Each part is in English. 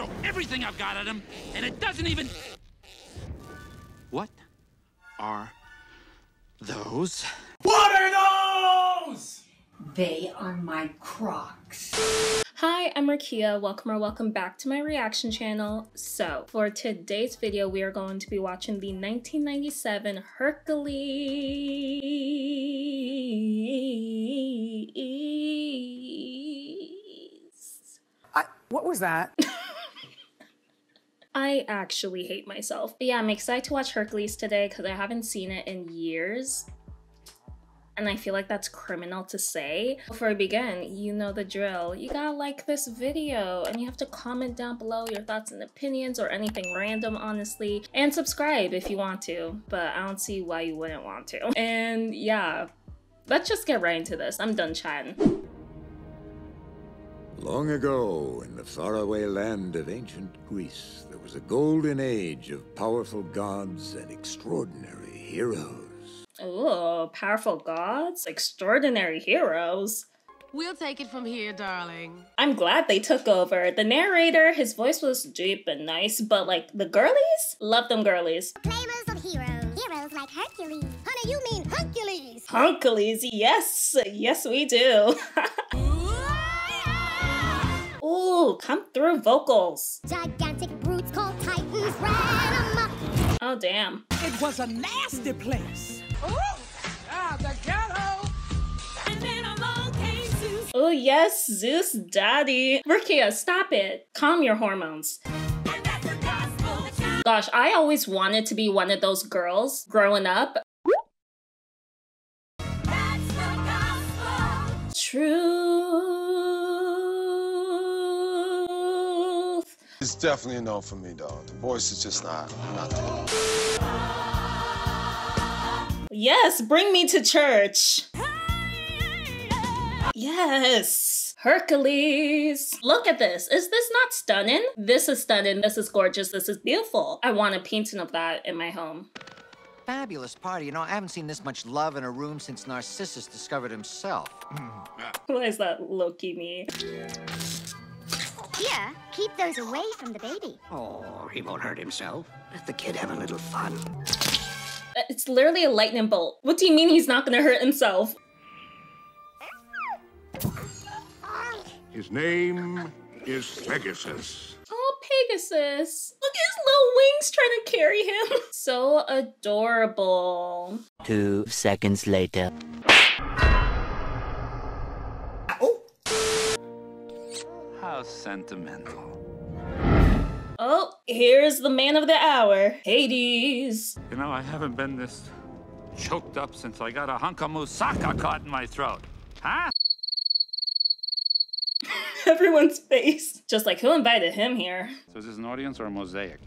throw everything I've got at him, and it doesn't even... What are those? What are those? They are my Crocs. Hi, I'm Rukiya. Welcome or welcome back to my reaction channel. So for today's video, we are going to be watching the 1997 Hercules. What was that? I actually hate myself. But yeah, I'm excited to watch Hercules today because I haven't seen it in years. And I feel like that's criminal to say. Before I begin, you know the drill. You gotta like this video, and you have to comment down below your thoughts and opinions or anything random, honestly, and subscribe if you want to, but I don't see why you wouldn't want to. And yeah, let's just get right into this. I'm done chatting. Long ago, in the faraway land of ancient Greece, there was a golden age of powerful gods and extraordinary heroes. Ooh, powerful gods, extraordinary heroes. We'll take it from here, darling. I'm glad they took over. The narrator, his voice was deep and nice, but like the girlies? Love them girlies. Proclaimers of heroes. Heroes like Hercules. Honey, you mean Hercules. Hercules, yes. Yes, we do. Ooh, come through vocals. Gigantic brutes called titans ran amok. Oh, damn. It was a nasty place. Oh yes, Zeus daddy. Rukiya, stop it. Calm your hormones. And that's the gospel. Gosh, I always wanted to be one of those girls growing up. That's the gospel. Truth. It's definitely a no for me, dog. The voice is just not there. Yes, bring me to church. Yes, Hercules. Look at this. Is this not stunning? This is stunning. This is gorgeous. This is beautiful. I want a painting of that in my home. Fabulous party. You know, I haven't seen this much love in a room since Narcissus discovered himself. Why is that Loki me? Yeah, keep those away from the baby. Oh, he won't hurt himself. Let the kid have a little fun. It's literally a lightning bolt. What do you mean he's not gonna hurt himself? His name is Pegasus. Oh, Pegasus. Look at his little wings trying to carry him. So adorable. 2 seconds later. Oh. How sentimental. Oh, here's the man of the hour, Hades. You know, I haven't been this choked up since I got a hunk of moussaka caught in my throat. Huh? Everyone's face. Just like, who invited him here? So is this an audience or a mosaic?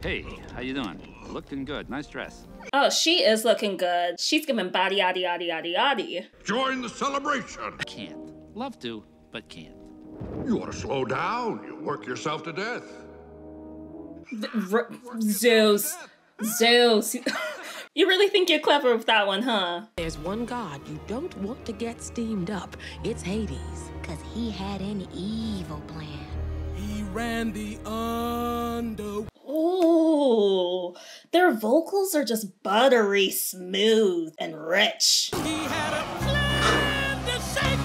Hey, how you doing? Looking good, nice dress. Oh, she is looking good. She's giving body, yaddy, yaddy, yaddy, yaddy. Join the celebration. Can't. Love to, but can't. You ought to slow down. You work yourself to death. Zeus. You really think you're clever with that one, huh? There's one god you don't want to get steamed up. It's Hades. Because he had an evil plan. He ran the underworld. Ooh, their vocals are just buttery smooth and rich. He had a plan to shake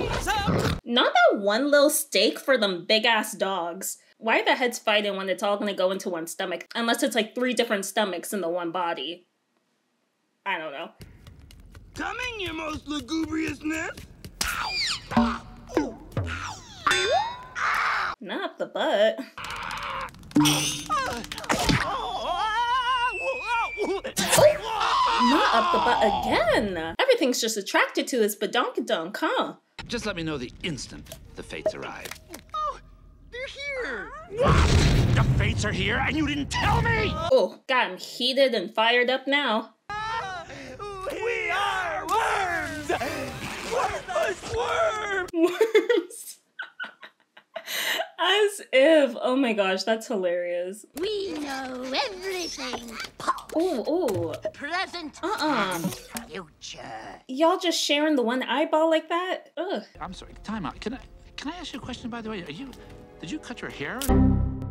things up. Not that one little steak for them big-ass dogs. Why are the heads fighting when it's all gonna go into one stomach? Unless it's like 3 different stomachs in the one body. I don't know. Come in, you most lugubriousness. Not the butt. Not up the butt again. Everything's just attracted to this badonkadonk, huh? Just let me know the instant the fates arrive. Here. What? The fates are here and you didn't tell me! Oh, God, I'm heated and fired up now. We are worms! Wormless worms! Worms. As if. Oh my gosh, that's hilarious. We know everything. Oh, oh. Present. Future. Y'all just sharing the one eyeball like that? Ugh. I'm sorry, time out. Can I ask you a question, by the way? Are you... Did you cut your hair? You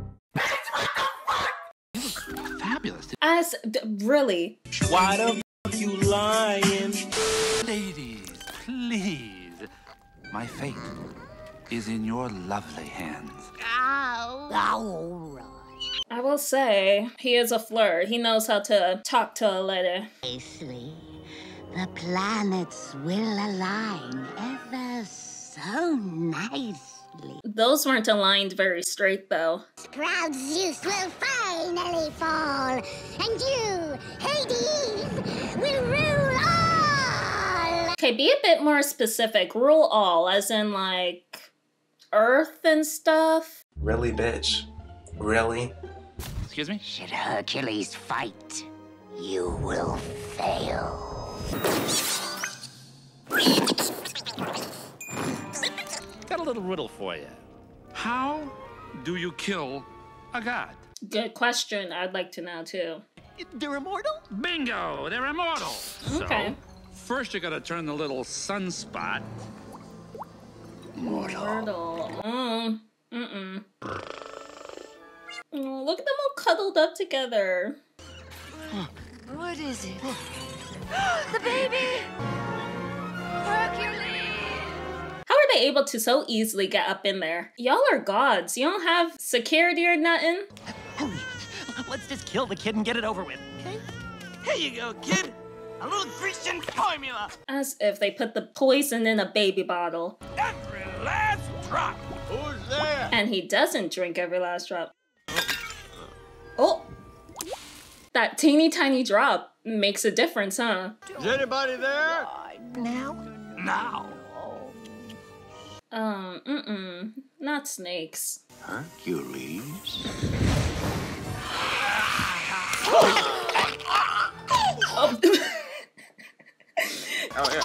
look fabulous. As really. Why the fuck you lying? Ladies, please. My fate is in your lovely hands. Ow. All right. I will say, he is a flirt. He knows how to talk to a lady. Basically, the planets will align ever so nicely. Those weren't aligned very straight, though. Proud Zeus will finally fall, and you, Hades, will rule all! Okay, be a bit more specific. Rule all, as in, like, Earth and stuff? Really, bitch? Really? Excuse me? Should Hercules fight, you will fail. Got a little riddle for you. How do you kill a god? Good question. I'd like to know, too. They're immortal? Bingo! They're immortal! Okay. So, first you gotta turn the little sunspot. Mortal. Oh, look at them all cuddled up together. What is it? The baby! Hercules! How are they able to so easily get up in there? Y'all are gods. You don't have security or nothing. Let's just kill the kid and get it over with, okay? Here you go, kid. A little Grecian formula. As if they put the poison in a baby bottle. Every last drop. Who's there? And he doesn't drink every last drop. Oh, that teeny tiny drop makes a difference, huh? Is anybody there? Now. Not snakes. Hercules. Oh. Oh, yeah.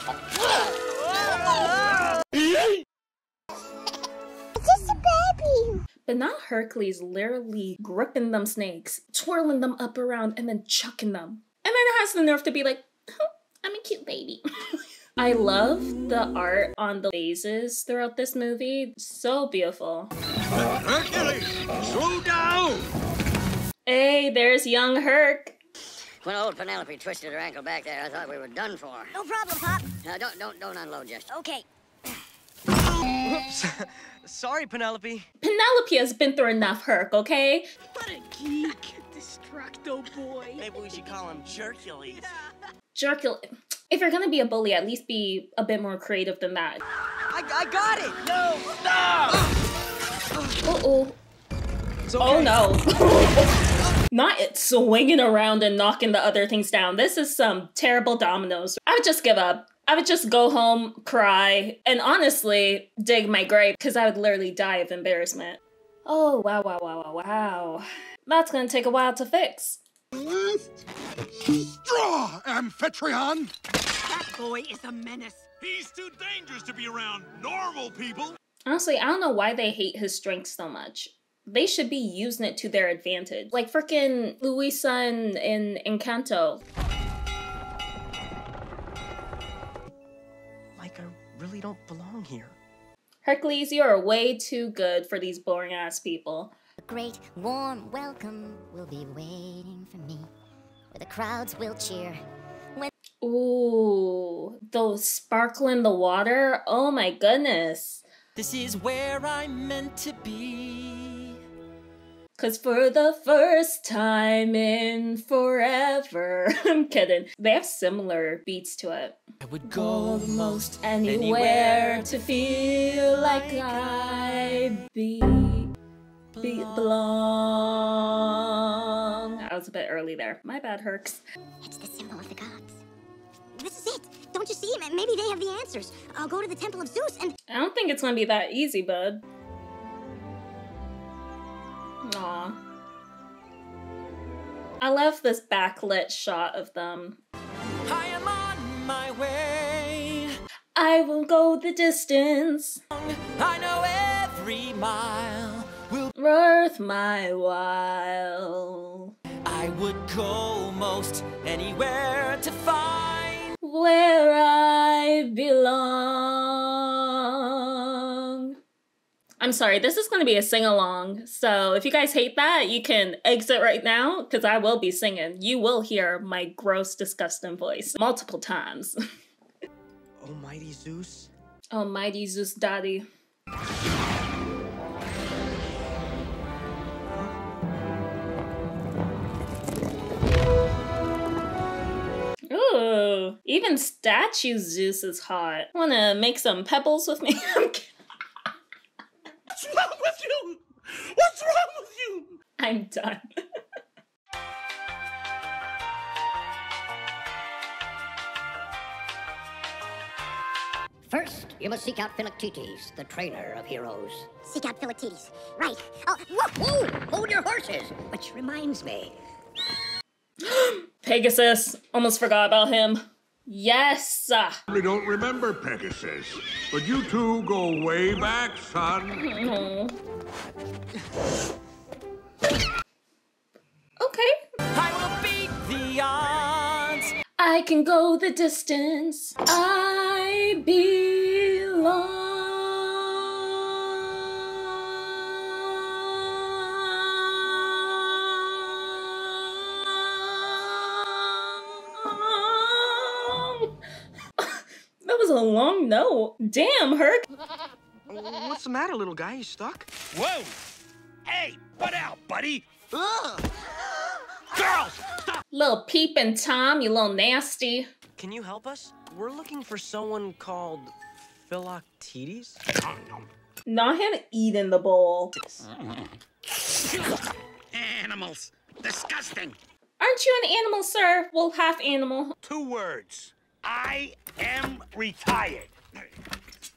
But not Hercules literally gripping them snakes, twirling them up around, and then chucking them. And then it has the nerve to be like, oh, I'm a cute baby. I love the art on the faces throughout this movie. So beautiful. Hercules, slow down! Hey, there's young Herc. When old Penelope twisted her ankle back there, I thought we were done for. No problem, Pop. Don't unload just. Okay. Whoops. Sorry, Penelope. Penelope has been through enough, Herc, okay? What a geek. Distracto boy. Maybe we should call him Jercules. Jercules. If you're gonna be a bully, at least be a bit more creative than that. I got it! No! Stop! Uh-oh. Okay. Oh, no. Not it swinging around and knocking the other things down. This is some terrible dominoes. I would just give up. I would just go home, cry, and honestly, dig my grave, because I would literally die of embarrassment. Oh, wow. That's gonna take a while to fix. Straw, Amphitryon! That boy is a menace. He's too dangerous to be around normal people. Honestly, I don't know why they hate his strength so much. They should be using it to their advantage. Like frickin' Luisa in Encanto. Really don't belong here. Hercules, you are way too good for these boring ass people. A great warm welcome will be waiting for me, where the crowds will cheer. When ooh, those sparkle in the water. Oh my goodness. This is where I'm meant to be. 'Cause for the first time in forever. I'm kidding. They have similar beats to it. I would go almost anywhere to feel like I belong. I was a bit early there. My bad, Hercs. It's the symbol of the gods. This is it. Don't you see? Maybe they have the answers. I'll go to the temple of Zeus and... I don't think it's gonna be that easy, bud. Aw. I love this backlit shot of them. I am on my way. I will go the distance. I know every mile will be worth my while. I would go most anywhere to find where I belong. I I'm sorry, this is going to be a sing-along. So if you guys hate that, you can exit right now because I will be singing. You will hear my gross, disgusting voice multiple times. Almighty Zeus. Almighty Zeus daddy. Ooh, even statue Zeus is hot. Wanna make some pebbles with me? What's wrong with you? What's wrong with you? I'm done. First, you must seek out Philoctetes, the trainer of heroes. Seek out Philoctetes, right. Oh, whoa, hold your horses, which reminds me. Pegasus. Almost forgot about him. Yes! I don't remember Pegasus, but you two go way back, son. Okay. I will beat the odds. I can go the distance. I belong. A long note. Damn, Herc. What's the matter, little guy? You stuck? Whoa! Hey, butt out, buddy! Ugh. Girls, stop! Little peeping Tom, you little nasty. Can you help us? We're looking for someone called Philoctetes. Not him eating the bowl. Animals. Disgusting. Aren't you an animal, sir? Well, half animal. 2 words. I am retired.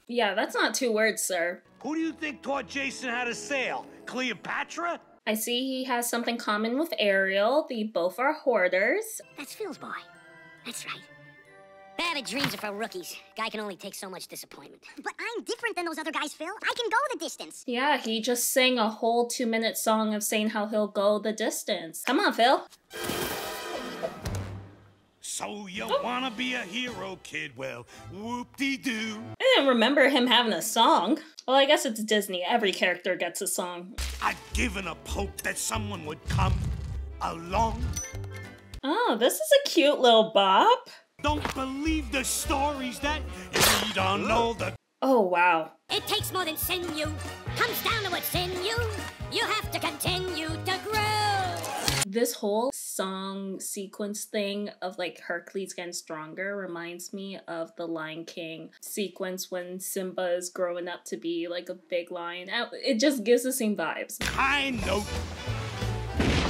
Yeah, that's not 2 words, sir. Who do you think taught Jason how to sail? Cleopatra? I see he has something common with Ariel. They both are hoarders. That's Phil's boy. That's right. Bad dreams are for rookies. Guy can only take so much disappointment. But I'm different than those other guys, Phil. I can go the distance. Yeah, he just sang a whole 2-minute song of saying how he'll go the distance. Come on, Phil. So you wanna be a hero, kid? Well, whoop-de-doo. I didn't remember him having a song. Well, I guess it's Disney. Every character gets a song. I've given up hope that someone would come along. Oh, this is a cute little bop. Don't believe the stories that you don't know the... Oh, wow. It takes more than sinew. Comes down to what's in you. You have to continue to grow. This whole song sequence thing of like Hercules getting stronger reminds me of the Lion King sequence when Simba is growing up to be like a big lion. It just gives the same vibes. I know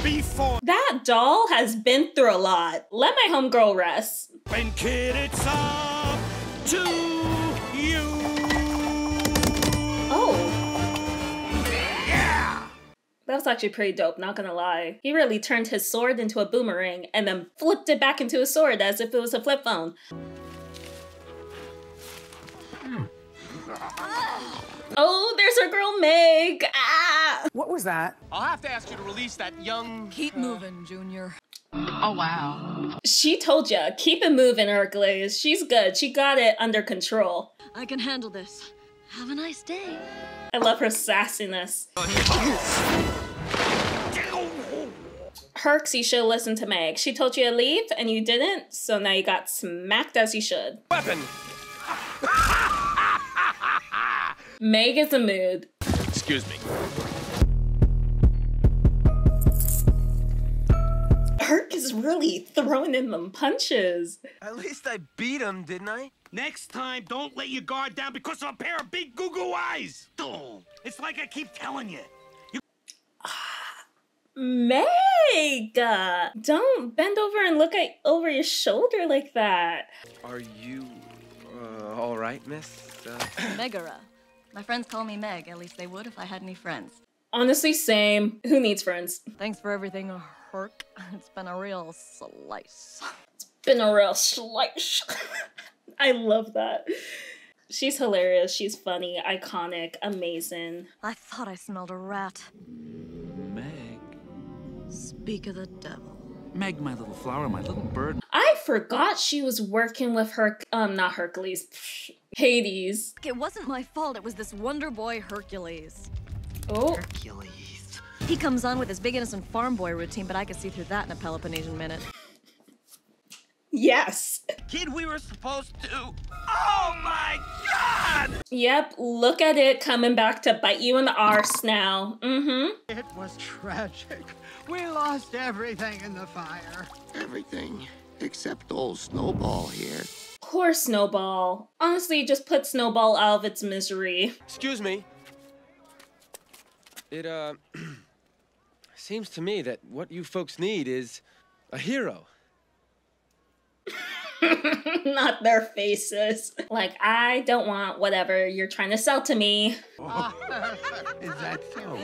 before that doll has been through a lot. Let my homegirl rest. And kid, it's up to you. Oh. That was actually pretty dope, not gonna lie. He really turned his sword into a boomerang and then flipped it back into a sword as if it was a flip phone. Oh, there's our girl Meg! Ah! What was that? I'll have to ask you to release that young... Keep moving, Junior. Oh, wow. She told ya, keep it moving, Hercules. She's good, she got it under control. I can handle this. Have a nice day. I love her sassiness. Hercs, you should listen to Meg. She told you to leave and you didn't, so now you got smacked as you should. Weapon! Meg is a mood. Excuse me. Herc is really throwing in them punches. At least I beat him, didn't I? Next time, don't let your guard down because of a pair of big goo-goo eyes. Oh, it's like I keep telling you. Meg! Don't bend over and look over your shoulder like that. Are you all right, miss? Megara. My friends call me Meg. At least they would if I had any friends. Honestly, same. Who needs friends? Thanks for everything, Herc. It's been a real slice. It's been a real slice. I love that. She's hilarious, she's funny, iconic, amazing. I thought I smelled a rat. Meg. Speak of the devil. Meg, my little flower, my little bird. I forgot she was working with her, not Hercules, Hades. It wasn't my fault, it was this wonder boy Hercules. Oh. Hercules. He comes on with his big innocent farm boy routine, but I could see through that in a Peloponnesian minute. Yes. Kid, we were supposed to. Oh my God! Yep, look at it coming back to bite you in the arse now. Mm-hmm. It was tragic. We lost everything in the fire. Everything except old Snowball here. Poor Snowball. Honestly, just put Snowball out of its misery. Excuse me. It, seems to me that what you folks need is a hero. Not their faces. Like, I don't want whatever you're trying to sell to me. Oh, is that so?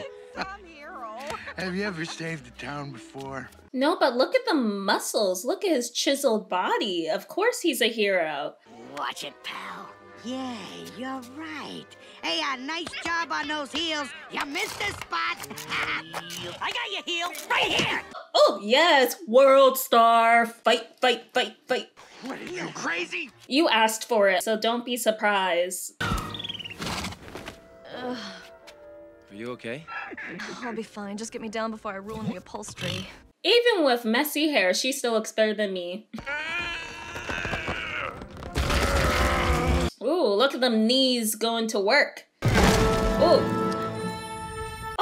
Have you ever saved a town before? No, but look at the muscles. Look at his chiseled body. Of course he's a hero. Watch it, pal. Yeah, you're right. Hey, nice job on those heels. You missed the spot. I got your heel right here. Oh, yes. World star. Fight, fight, fight, fight. What are you, crazy? You asked for it, so don't be surprised. Ugh. Are you okay? I'll be fine. Just get me down before I ruin the upholstery. Even with messy hair, she still looks better than me. Ooh, look at them knees going to work. Ooh.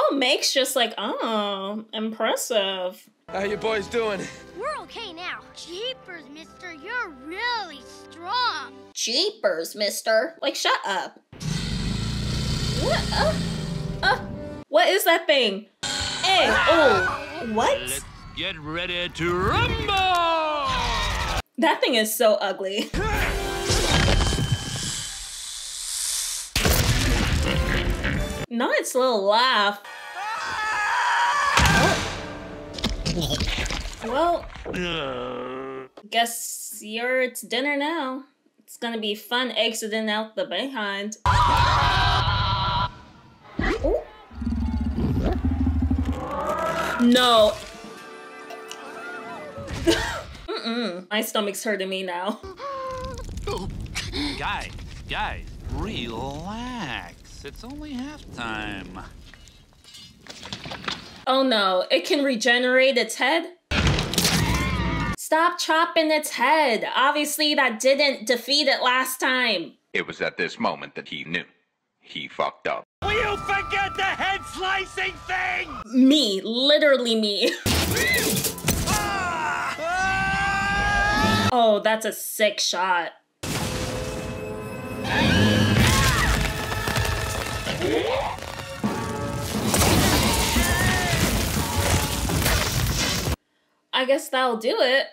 Oh, Meg's just like, oh, impressive. How you boys doing? We're okay now. Jeepers, mister, you're really strong. Jeepers, mister. Like, shut up. What? What is that thing? Hey, oh, what? Let's get ready to rumble! That thing is so ugly. Not its little laugh. Oh. Well, guess you're it's dinner now. It's gonna be fun exiting out the behind. Oh. No. My stomach's hurting me now. Guys, relax. It's only halftime. Oh no, it can regenerate its head? Stop chopping its head. Obviously that didn't defeat it last time. It was at this moment that he knew. He fucked up. Will you forget the head slicing thing? Me, literally me. Oh, that's a sick shot. I guess that'll do it.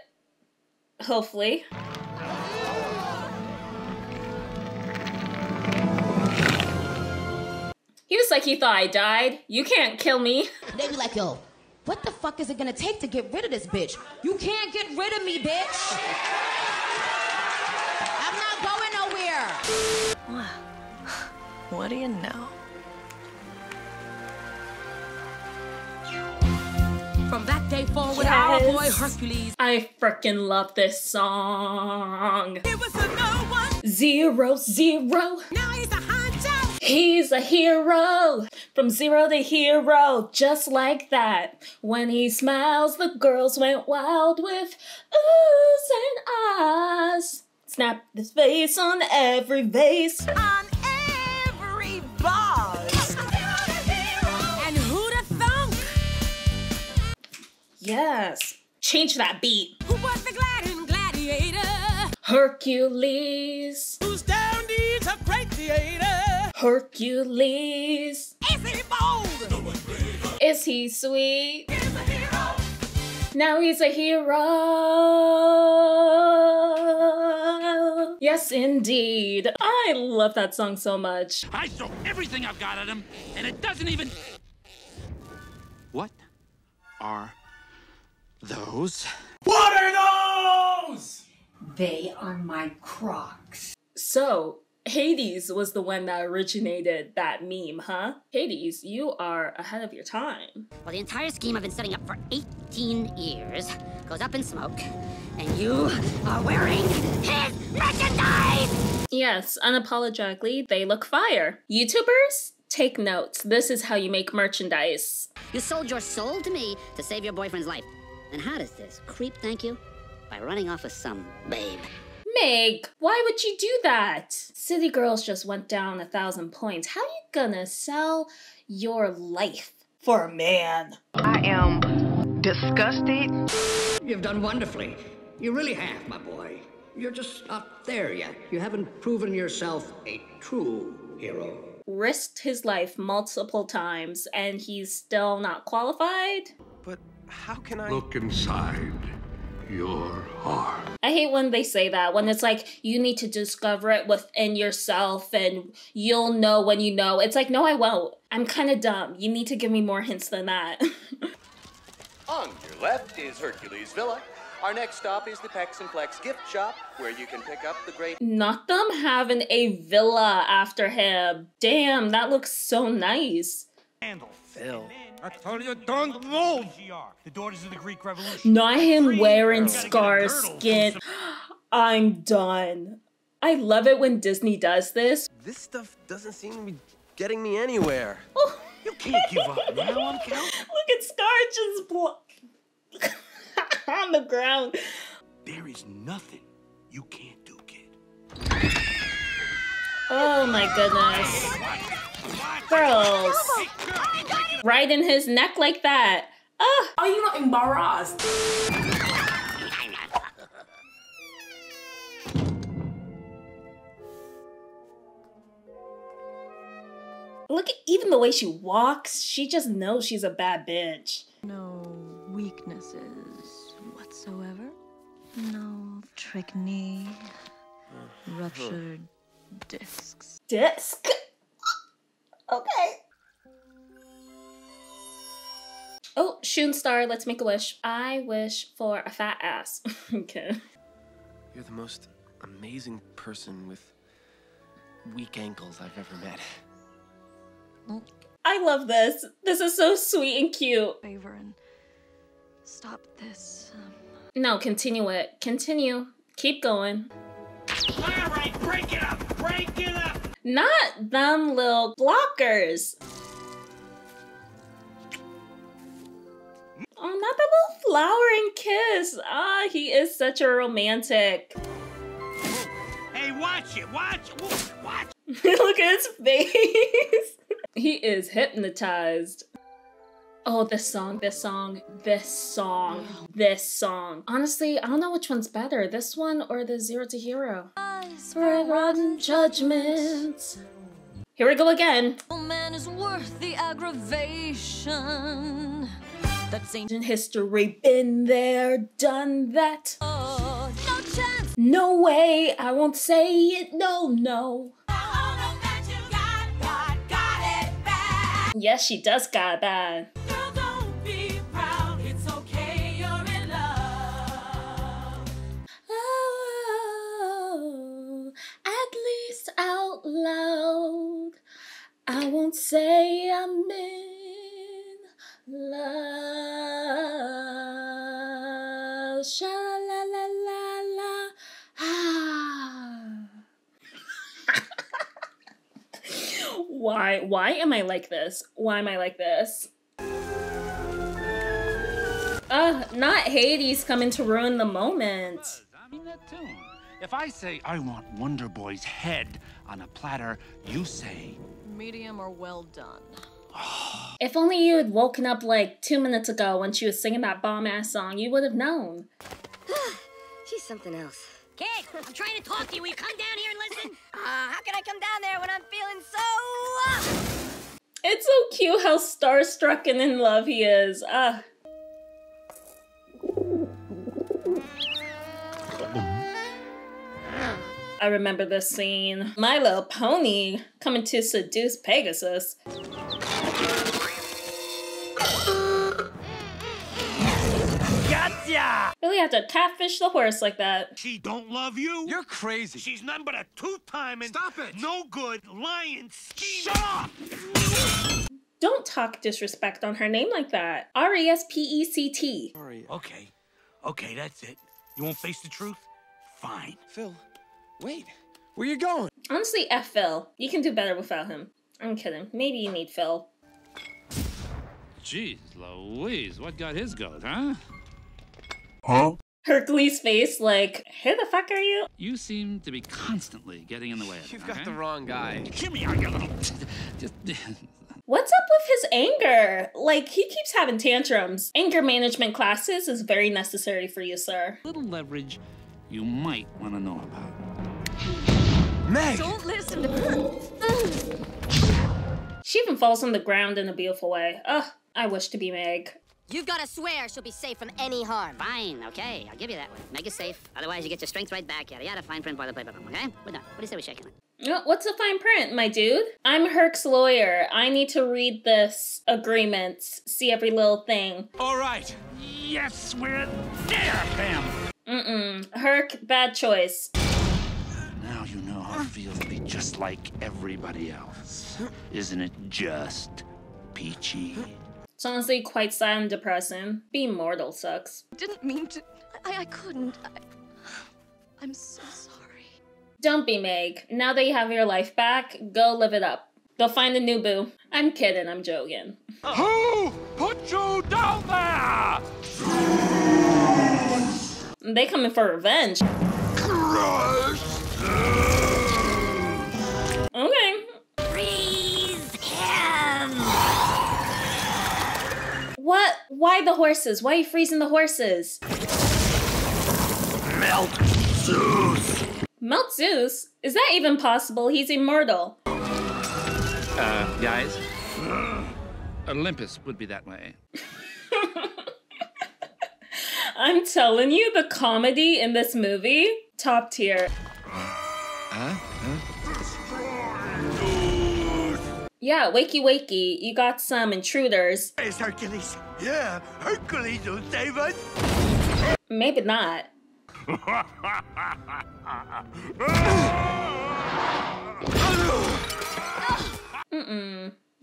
Hopefully. He was like, he thought I died. You can't kill me. They be like, yo, what the fuck is it gonna take to get rid of this bitch? You can't get rid of me, bitch. I'm not going nowhere. What do you know? From that day forward, yes. Our boy Hercules. I freaking love this song. It was a no one. 0-0. Now he's a honcho. He's a hero. From zero to hero, just like that. When he smiles, the girls went wild with oohs and ahs. Snap his face on every vase. On every boss. Yes. Change that beat. Who was the gladiator? Hercules. Who's down needs a great theater? Hercules. Is he bold? No one greater. Is he sweet? He's a hero. Now he's a hero. Yes, indeed. I love that song so much. I throw everything I've got at him, and it doesn't even... What are... those? What are those? They are my Crocs. So, Hades was the one that originated that meme, huh? Hades, you are ahead of your time. Well, the entire scheme I've been setting up for 18 years goes up in smoke, and you are wearing his merchandise! Yes, unapologetically, they look fire. YouTubers? Take notes. This is how you make merchandise. You sold your soul to me to save your boyfriend's life. And how does this creep thank you? By running off with some babe. Meg, why would you do that? City girls just went down 1,000 points. How you gonna sell your life for a man? I am disgusted. You've done wonderfully. You really have, my boy. You're just not there yet. You haven't proven yourself a true hero. Risked his life multiple times, and he's still not qualified? But how can I... Look inside your heart. I hate when they say that, when it's like, you need to discover it within yourself, and you'll know when you know. It's like, no, I won't. I'm kind of dumb. You need to give me more hints than that. On your left is Hercules Villa. Our next stop is the Pex and Plex gift shop, where you can pick up the great... Not them having a villa after him. Damn, that looks so nice. Handle Phil. I told you, don't move! The daughters of the Greek Revolution. Not him wearing scar skin. I'm done. I love it when Disney does this. This stuff doesn't seem to be getting me anywhere. Oh. You can't give up now, I'm counting. Look at Scar just block... on the ground. There is nothing you can't do, kid. Oh my goodness. Girls. Right in his neck like that. Oh, are you not embarrassed? Look at even the way she walks. She just knows she's a bad bitch. No weaknesses whatsoever. No trichne, ruptured discs. Disc? Okay. Oh, Shoonstar, let's make a wish. I wish for a fat ass. Okay. You're the most amazing person with weak ankles I've ever met. I love this. This is so sweet and cute. Favor and stop this. No, continue it. Continue. Keep going. All right, break it up. Break it up. Not them little blockers. Oh, not that little flowering kiss. Ah, he is such a romantic. Hey, watch it. Watch it. Watch it. Look at his face. He is hypnotized. Oh, this song, this song, this song, this song. Honestly, I don't know which one's better, this one or the Zero to Hero. For rotten judgments. Here we go again. Oh, man is worth the aggravation. That's ancient history. Been there, done that. Oh, no chance. No way, I won't say it, no, no. All of that you got it bad. Yes, she does got it bad. Loud, I won't say I'm in love. Sha la la la la. Ah. Why? Why am I like this? Why am I like this? Not Hades coming to ruin the moment. I mean that too. If I say I want Wonder Boy's head on a platter, you say medium or well done. If only you had woken up like 2 minutes ago when she was singing that bomb ass song, you would have known. She's something else. Kid, I'm trying to talk to you. Will you come down here and listen? How can I come down there when I'm feeling so? It's so cute how starstruck and in love he is. I remember this scene. My Little Pony coming to seduce Pegasus. Gotcha! Really have to catfish the horse like that. She don't love you? You're crazy. She's none but a two-time and stop it. No good lying schemer. Shut up! Don't talk disrespect on her name like that. R-E-S-P-E-C-T. Okay. Okay, that's it. You won't face the truth? Fine. Phil. Wait, where you going? Honestly, F Phil. You can do better without him. I'm kidding. Maybe you need Phil. Jeez Louise, what got his goat, huh? Huh? Hercules' face, like, who the fuck are you? You seem to be constantly getting in the way of it. You've got the wrong guy. Give me your little... Just... What's up with his anger? Like, he keeps having tantrums. Anger management classes is very necessary for you, sir. Little leverage you might want to know about. Meg! Don't listen to her! She even falls on the ground in a beautiful way. Ugh, I wish to be Meg. You've got to swear she'll be safe from any harm. Fine, okay, I'll give you that one. Meg is safe, otherwise you get your strength right back. Yada yada, fine print, boilerplate, okay? We're done. What do you say we shake on it? What's the fine print, my dude? I'm Herc's lawyer. I need to read this agreement, see every little thing. All right. Yes, we're there, bam. Herc, bad choice. Now you know how it feels to be just like everybody else. Isn't it just peachy? It's honestly quite sad and depressing. Being mortal sucks. Didn't mean to. I couldn't. I'm so sorry. Don't be Meg. Now that you have your life back, go live it up. Go find a new boo. I'm kidding. I'm joking. Who put you down there? They coming for revenge. Christ. Okay. What? Why the horses? Why are you freezing the horses? Melt Zeus! Melt Zeus? Is that even possible? He's immortal. Guys? Olympus would be that way. I'm telling you, the comedy in this movie, top tier. Yeah, wakey wakey, you got some intruders. It's Hercules. Yeah, Hercules will save us. Maybe not.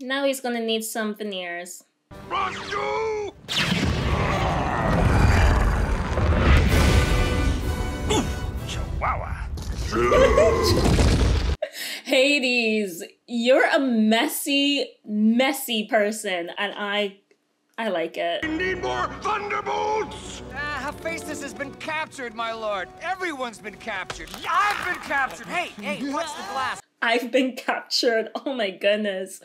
Now he's gonna need some veneers. Run, you! Chihuahua. Hades, you're a messy, messy person, and I like it. We need more thunderbolts! Hephaestus has been captured, my lord. Everyone's been captured. I've been captured. Hey, what's the glass? I've been captured. Oh my goodness.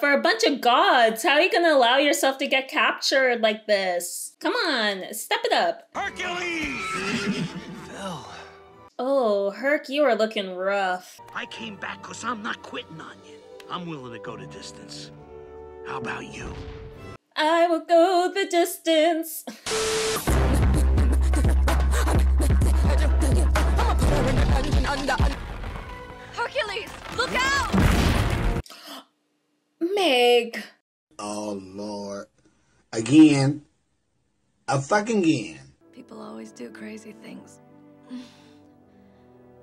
For a bunch of gods, how are you gonna allow yourself to get captured like this? Come on, step it up. Hercules! Phil. Oh, Herc, you are looking rough. I came back because I'm not quitting on you. I'm willing to go the distance. How about you? I will go the distance. Hercules, look out! Meg. Oh, Lord. Again. A fucking again. People always do crazy things.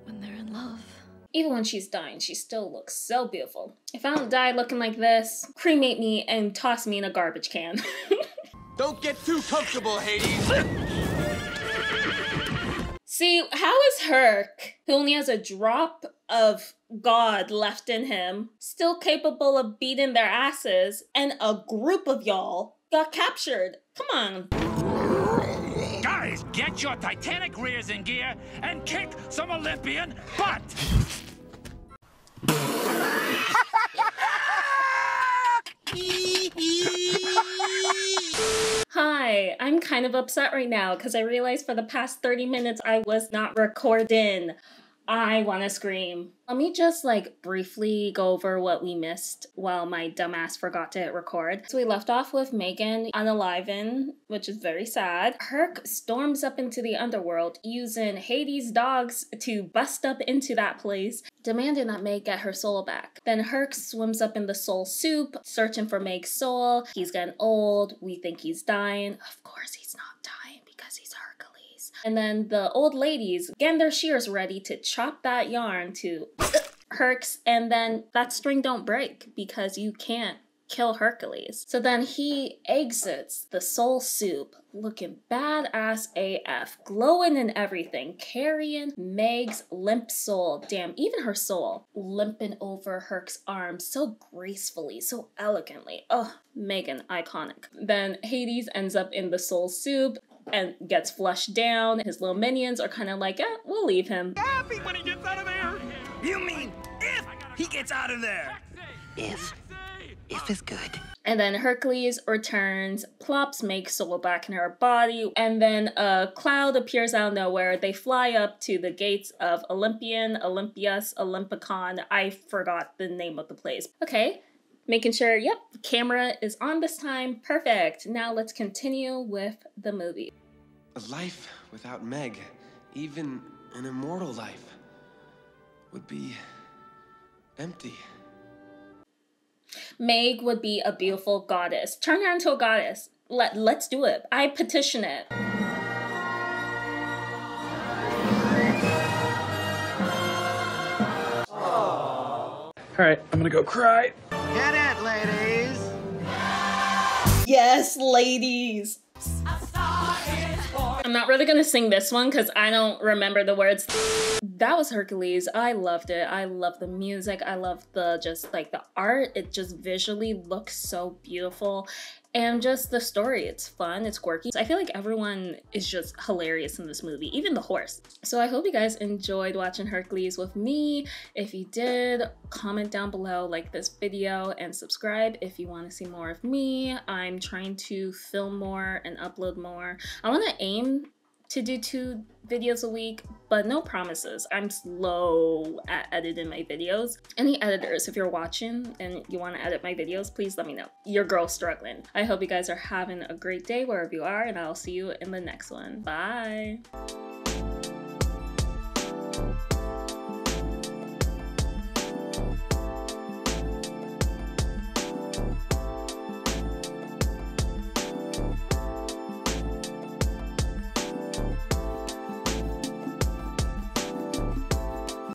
When they're in love. Even when she's dying, she still looks so beautiful. If I don't die looking like this, cremate me and toss me in a garbage can. Don't get too comfortable, Hades. See, how is Herc, who only has a drop of God left in him, still capable of beating their asses, and a group of y'all got captured? Come on. Guys, get your Titanic rears in gear and kick some Olympian butt! Hi, I'm kind of upset right now because I realized for the past 30 minutes I was not recording. I want to scream. Let me just like briefly go over what we missed while my dumbass forgot to hit record. So we left off with Megan unaliving, which is very sad. Herc storms up into the underworld using Hades' dogs to bust up into that place, demanding that Meg get her soul back. Then Herc swims up in the soul soup, searching for Meg's soul. He's getting old. We think he's dying. Of course he's not dying because he's Hercules. And then the old ladies getting their shears ready to chop that yarn to Herc's, and then that string don't break because you can't kill Hercules. So then he exits the soul soup looking badass AF, glowing and everything, carrying Meg's limp soul, damn, even her soul, limping over Herc's arm so gracefully, so elegantly. Ugh, Megan, iconic. Then Hades ends up in the soul soup and gets flushed down. His little minions are kind of like, eh, we'll leave him. Happy when he gets out of there! You mean if he gets out of there? If is good. And then Hercules returns, plops Meg's soul back in her body, and then a cloud appears out of nowhere. They fly up to the gates of Olympian, Olympias, Olympicon. I forgot the name of the place. Okay, making sure, yep, the camera is on this time. Perfect. Now let's continue with the movie. A life without Meg, even an immortal life, would be empty. Meg would be a beautiful goddess. Turn her into a goddess. Let's do it. I petition it. All right, I'm gonna go cry. Get it, ladies. Yes, ladies. I'm not really gonna sing this one because I don't remember the words. That was Hercules. I loved it. I love the music. I love the just like the art. It just visually looks so beautiful. And just the story, it's fun, it's quirky. I feel like everyone is just hilarious in this movie, even the horse. So I hope you guys enjoyed watching Hercules with me. If you did, comment down below, like this video, and subscribe if you want to see more of me. I'm trying to film more and upload more. I want to aim to do 2 videos a week, but no promises. I'm slow at editing my videos. Any editors, if you're watching and you want to edit my videos, please let me know. Your girl's struggling. I hope you guys are having a great day wherever you are, and I'll see you in the next one. Bye.